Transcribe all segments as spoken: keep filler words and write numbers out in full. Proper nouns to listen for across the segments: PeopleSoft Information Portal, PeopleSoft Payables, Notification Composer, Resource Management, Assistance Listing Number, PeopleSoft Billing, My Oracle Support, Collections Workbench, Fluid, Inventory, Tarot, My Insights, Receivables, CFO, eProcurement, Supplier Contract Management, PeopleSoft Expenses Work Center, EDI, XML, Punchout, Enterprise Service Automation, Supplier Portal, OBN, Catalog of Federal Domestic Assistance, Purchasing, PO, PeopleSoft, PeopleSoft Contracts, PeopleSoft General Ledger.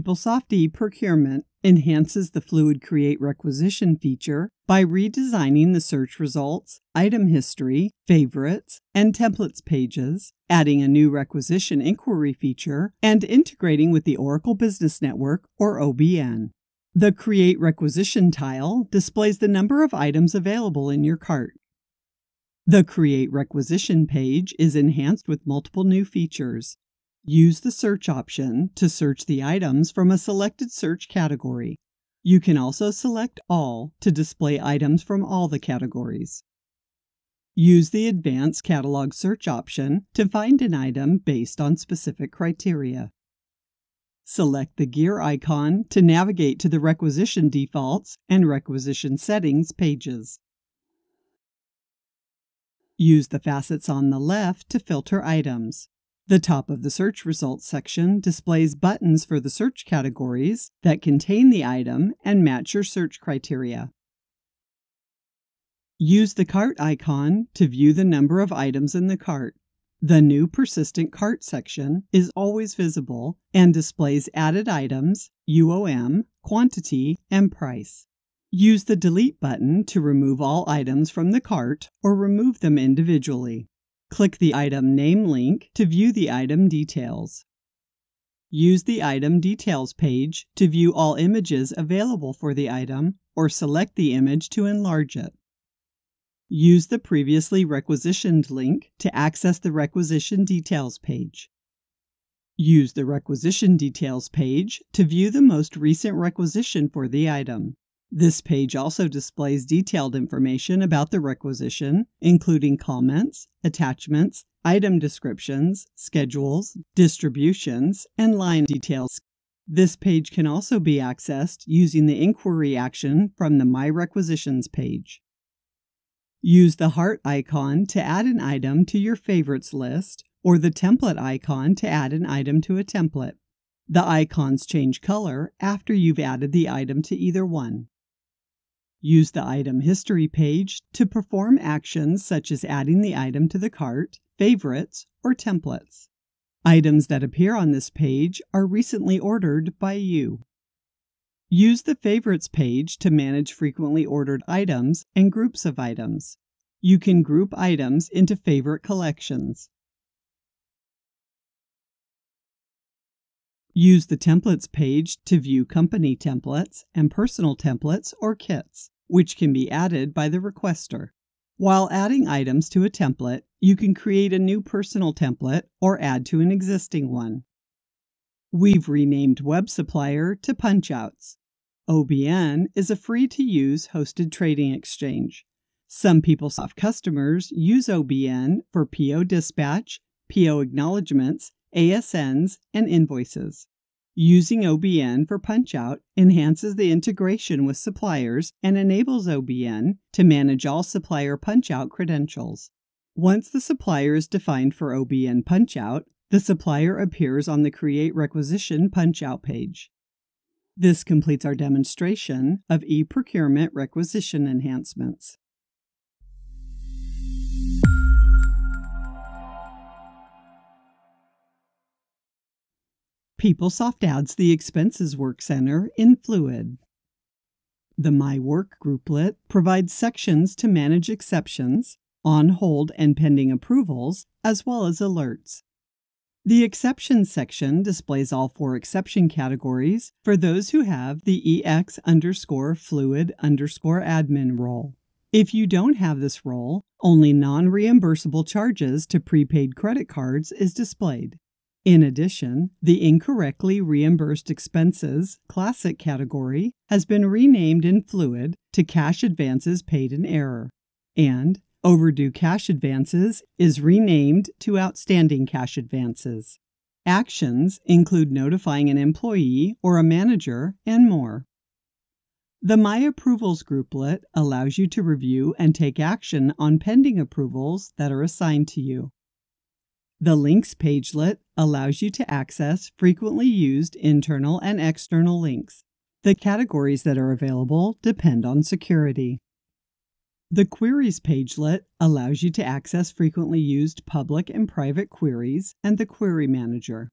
PeopleSoft eProcurement enhances the Fluid Create Requisition feature by redesigning the search results, item history, favorites, and templates pages, adding a new requisition inquiry feature, and integrating with the Oracle Business Network, or O B N. The Create Requisition tile displays the number of items available in your cart. The Create Requisition page is enhanced with multiple new features. Use the search option to search the items from a selected search category. You can also select All to display items from all the categories. Use the Advanced Catalog Search option to find an item based on specific criteria. Select the gear icon to navigate to the Requisition Defaults and Requisition Settings pages. Use the facets on the left to filter items. The top of the Search Results section displays buttons for the search categories that contain the item and match your search criteria. Use the cart icon to view the number of items in the cart. The new Persistent Cart section is always visible and displays added items, U O M, quantity, and price. Use the Delete button to remove all items from the cart or remove them individually. Click the Item Name link to view the item details. Use the Item Details page to view all images available for the item or select the image to enlarge it. Use the Previously Requisitioned link to access the Requisition Details page. Use the Requisition Details page to view the most recent requisition for the item. This page also displays detailed information about the requisition, including comments, attachments, item descriptions, schedules, distributions, and line details. This page can also be accessed using the Inquiry action from the My Requisitions page. Use the heart icon to add an item to your favorites list, or the template icon to add an item to a template. The icons change color after you've added the item to either one. Use the Item History page to perform actions such as adding the item to the cart, favorites, or templates. Items that appear on this page are recently ordered by you. Use the Favorites page to manage frequently ordered items and groups of items. You can group items into favorite collections. Use the Templates page to view company templates and personal templates or kits, which can be added by the requester. While adding items to a template, you can create a new personal template or add to an existing one. We've renamed Web Supplier to Punchouts. O B N is a free-to-use hosted trading exchange. Some PeopleSoft customers use O B N for P O dispatch, P O acknowledgments, A S Ns, and invoices. Using O B N for Punchout enhances the integration with suppliers and enables O B N to manage all supplier Punchout credentials. Once the supplier is defined for O B N Punchout, the supplier appears on the Create Requisition Punchout page. This completes our demonstration of eProcurement requisition enhancements. PeopleSoft adds the Expenses Work Center in Fluid. The My Work grouplet provides sections to manage exceptions, on-hold and pending approvals, as well as alerts. The Exceptions section displays all four exception categories for those who have the E X_Fluid_Admin role. If you don't have this role, only non-reimbursable charges to prepaid credit cards is displayed. In addition, the Incorrectly Reimbursed Expenses Classic category has been renamed in Fluid to Cash Advances Paid in Error, and Overdue Cash Advances is renamed to Outstanding Cash Advances. Actions include notifying an employee or a manager and more. The My Approvals grouplet allows you to review and take action on pending approvals that are assigned to you. The Links pagelet allows you to access frequently used internal and external links. The categories that are available depend on security. The Queries pagelet allows you to access frequently used public and private queries and the Query Manager.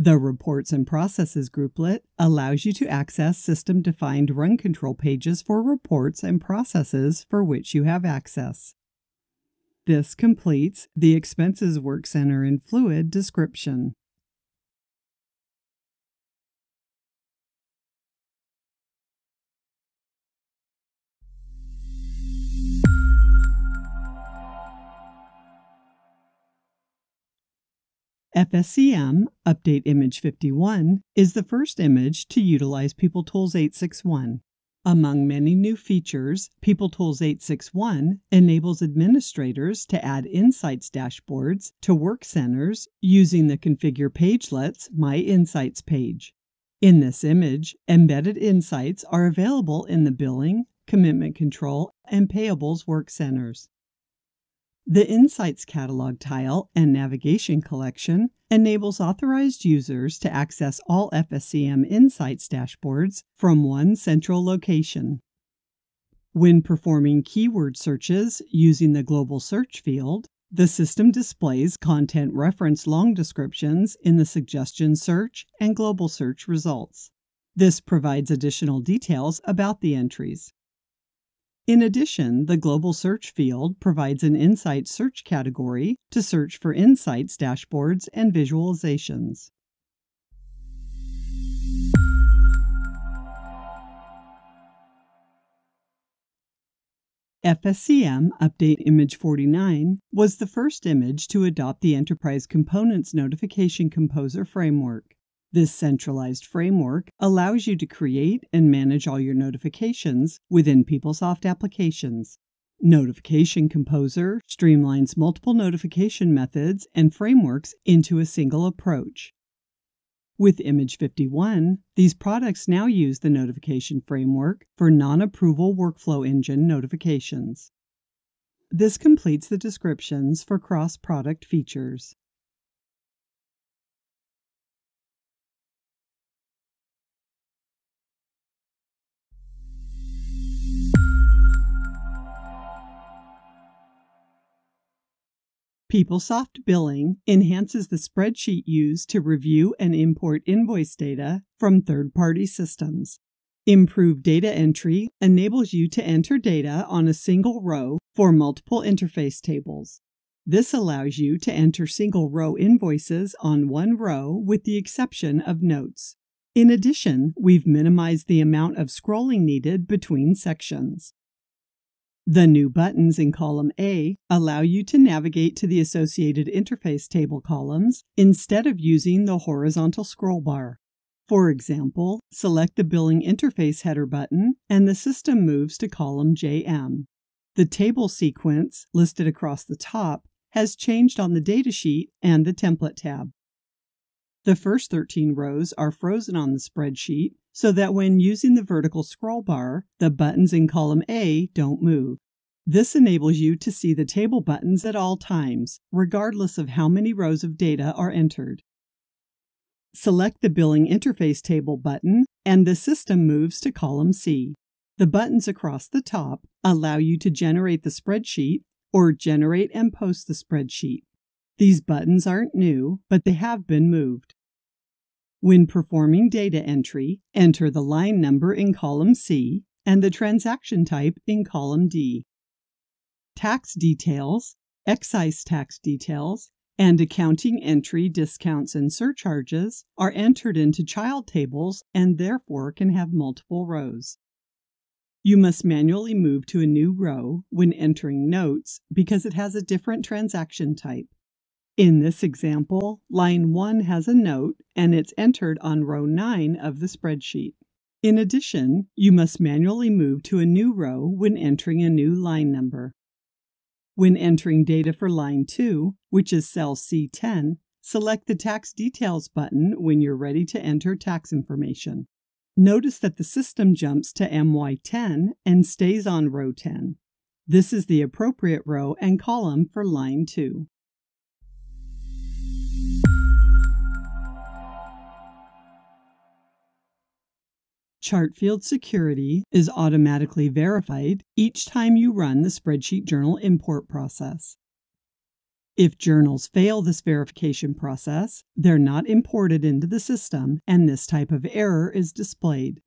The Reports and Processes grouplet allows you to access system-defined run control pages for reports and processes for which you have access. This completes the Expenses Work Center in Fluid description. F S C M Update Image fifty-one is the first image to utilize PeopleTools eight sixty-one. Among many new features, PeopleTools eight sixty-one enables administrators to add Insights dashboards to work centers using the Configure Pagelets My Insights page. In this image, embedded insights are available in the Billing, Commitment Control, and Payables work centers. The Insights Catalog tile and Navigation collection enables authorized users to access all F S C M Insights dashboards from one central location. When performing keyword searches using the Global Search field, the system displays content reference long descriptions in the Suggestion Search and Global Search results. This provides additional details about the entries. In addition, the Global Search field provides an Insights search category to search for Insights dashboards and visualizations. F S C M Update Image forty-nine was the first image to adopt the Enterprise Components Notification Composer framework. This centralized framework allows you to create and manage all your notifications within PeopleSoft applications. Notification Composer streamlines multiple notification methods and frameworks into a single approach. With Image fifty-one, these products now use the notification framework for non-approval workflow engine notifications. This completes the descriptions for cross-product features. PeopleSoft Billing enhances the spreadsheet used to review and import invoice data from third-party systems. Improved data entry enables you to enter data on a single row for multiple interface tables. This allows you to enter single-row invoices on one row with the exception of notes. In addition, we've minimized the amount of scrolling needed between sections. The new buttons in column A allow you to navigate to the associated interface table columns instead of using the horizontal scroll bar. For example, select the Billing Interface Header button and the system moves to column J M. The table sequence listed across the top has changed on the datasheet and the Template tab. The first thirteen rows are frozen on the spreadsheet so that when using the vertical scroll bar, the buttons in column A don't move. This enables you to see the table buttons at all times, regardless of how many rows of data are entered. Select the Billing Interface Table button, and the system moves to column C. The buttons across the top allow you to generate the spreadsheet or generate and post the spreadsheet. These buttons aren't new, but they have been moved. When performing data entry, enter the line number in column C and the transaction type in column D. Tax details, excise tax details, and accounting entry discounts and surcharges are entered into child tables and therefore can have multiple rows. You must manually move to a new row when entering notes because it has a different transaction type. In this example, line one has a note and it's entered on row nine of the spreadsheet. In addition, you must manually move to a new row when entering a new line number. When entering data for line two, which is cell C ten, select the Tax Details button when you're ready to enter tax information. Notice that the system jumps to M Y ten and stays on row ten. This is the appropriate row and column for line two. ChartField security is automatically verified each time you run the spreadsheet journal import process. If journals fail this verification process, they're not imported into the system, and this type of error is displayed.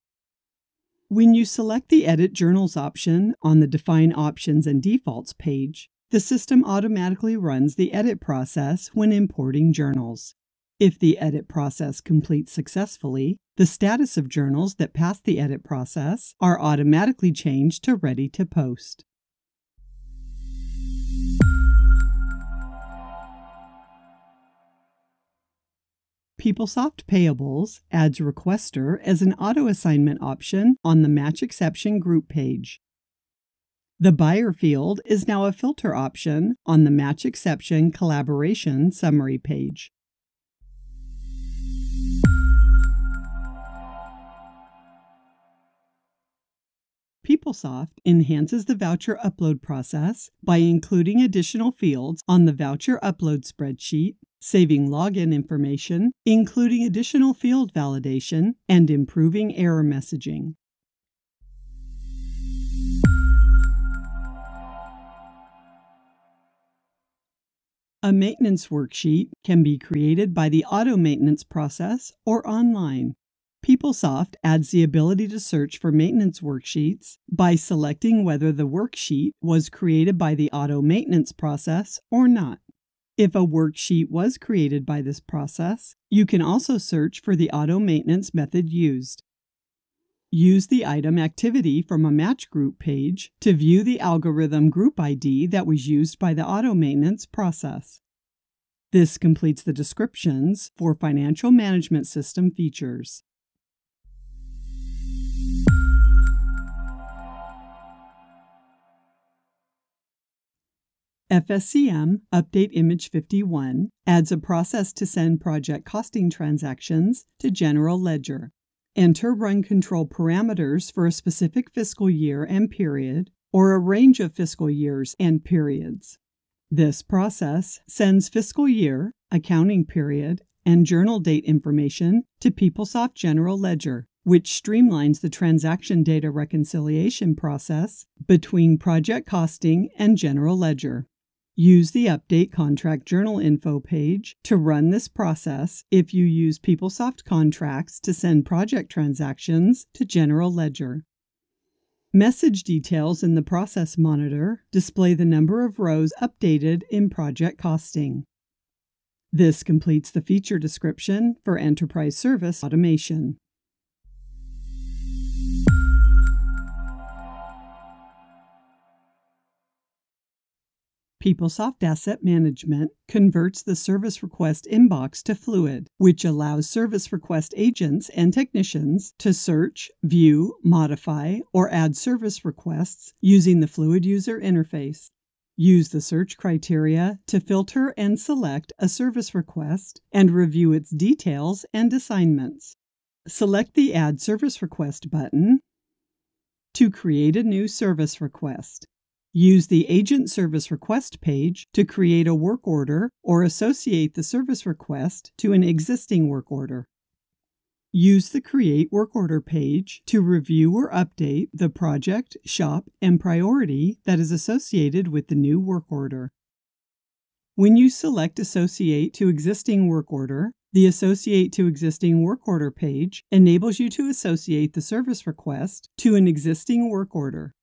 When you select the Edit Journals option on the Define Options and Defaults page, the system automatically runs the edit process when importing journals. If the edit process completes successfully, the status of journals that pass the edit process are automatically changed to Ready to Post. PeopleSoft Payables adds Requester as an auto-assignment option on the Match Exception Group page. The Buyer field is now a filter option on the Match Exception Collaboration Summary page. PeopleSoft enhances the voucher upload process by including additional fields on the Voucher Upload spreadsheet, saving login information, including additional field validation, and improving error messaging. A maintenance worksheet can be created by the auto maintenance process or online. PeopleSoft adds the ability to search for maintenance worksheets by selecting whether the worksheet was created by the auto maintenance process or not. If a worksheet was created by this process, you can also search for the auto maintenance method used. Use the item activity from a match group page to view the algorithm group I D that was used by the auto maintenance process. This completes the descriptions for financial management system features. F S C M Update Image fifty-one adds a process to send project costing transactions to General Ledger. Enter run control parameters for a specific fiscal year and period, or a range of fiscal years and periods. This process sends fiscal year, accounting period, and journal date information to PeopleSoft General Ledger, which streamlines the transaction data reconciliation process between project costing and General Ledger. Use the Update Contract Journal Info page to run this process if you use PeopleSoft Contracts to send project transactions to General Ledger. Message details in the Process Monitor display the number of rows updated in project costing. This completes the feature description for Enterprise Service Automation. PeopleSoft Asset Management converts the service request inbox to Fluid, which allows service request agents and technicians to search, view, modify, or add service requests using the Fluid user interface. Use the search criteria to filter and select a service request and review its details and assignments. Select the Add Service Request button to create a new service request. Use the Agent Service Request page to create a work order or associate the service request to an existing work order. Use the Create Work Order page to review or update the project, shop, and priority that is associated with the new work order. When you select Associate to Existing Work Order, the Associate to Existing Work Order page enables you to associate the service request to an existing work order.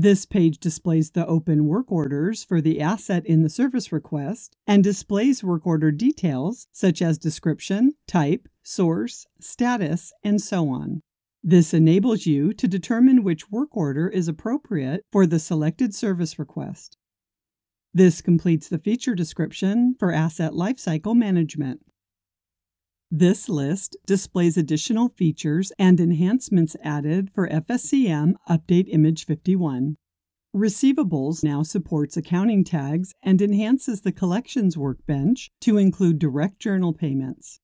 This page displays the open work orders for the asset in the service request and displays work order details such as description, type, source, status, and so on. This enables you to determine which work order is appropriate for the selected service request. This completes the feature description for Asset Lifecycle Management. This list displays additional features and enhancements added for F S C M Update Image fifty-one. Receivables now supports accounting tags and enhances the Collections Workbench to include direct journal payments.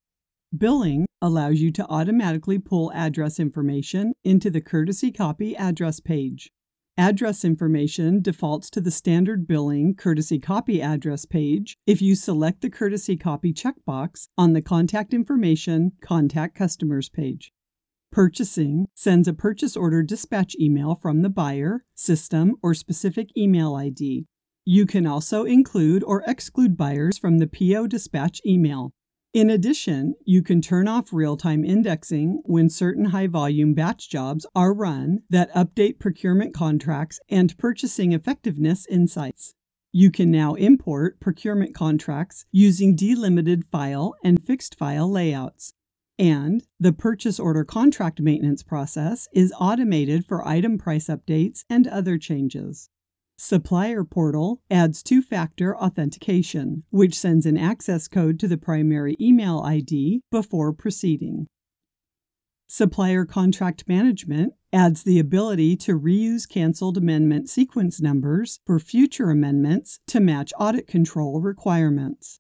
Billing allows you to automatically pull address information into the Courtesy Copy address page. Address information defaults to the standard billing courtesy copy address page if you select the courtesy copy checkbox on the Contact Information Contact Customers page. Purchasing sends a purchase order dispatch email from the buyer, system, or specific email I D. You can also include or exclude buyers from the P O dispatch email. In addition, you can turn off real-time indexing when certain high-volume batch jobs are run that update procurement contracts and purchasing effectiveness insights. You can now import procurement contracts using delimited file and fixed file layouts. And the purchase order contract maintenance process is automated for item price updates and other changes. Supplier Portal adds two-factor authentication, which sends an access code to the primary email I D before proceeding. Supplier Contract Management adds the ability to reuse canceled amendment sequence numbers for future amendments to match audit control requirements.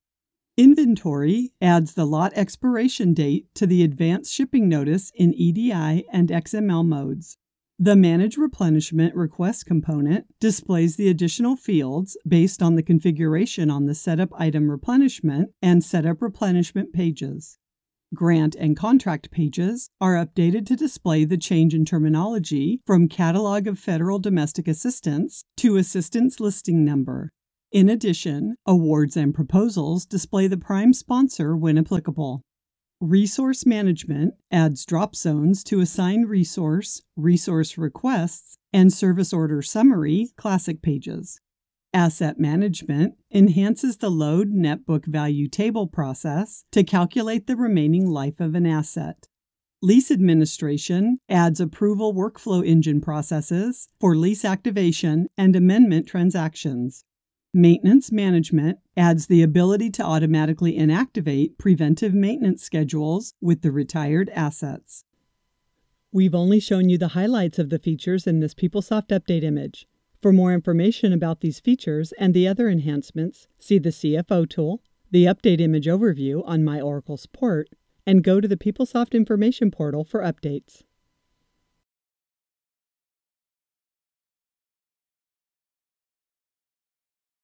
Inventory adds the lot expiration date to the advance shipping notice in E D I and X M L modes. The Manage Replenishment Request component displays the additional fields based on the configuration on the Setup Item Replenishment and Setup Replenishment pages. Grant and Contract pages are updated to display the change in terminology from Catalog of Federal Domestic Assistance to Assistance Listing Number. In addition, awards and proposals display the prime sponsor when applicable. Resource Management adds drop zones to assign resource, resource requests, and service order summary classic pages. Asset Management enhances the load net book value table process to calculate the remaining life of an asset. Lease Administration adds approval workflow engine processes for lease activation and amendment transactions. Maintenance Management adds the ability to automatically inactivate preventive maintenance schedules with the retired assets. We've only shown you the highlights of the features in this PeopleSoft update image. For more information about these features and the other enhancements, see the C F O tool, the update image overview on My Oracle Support, and go to the PeopleSoft Information Portal for updates.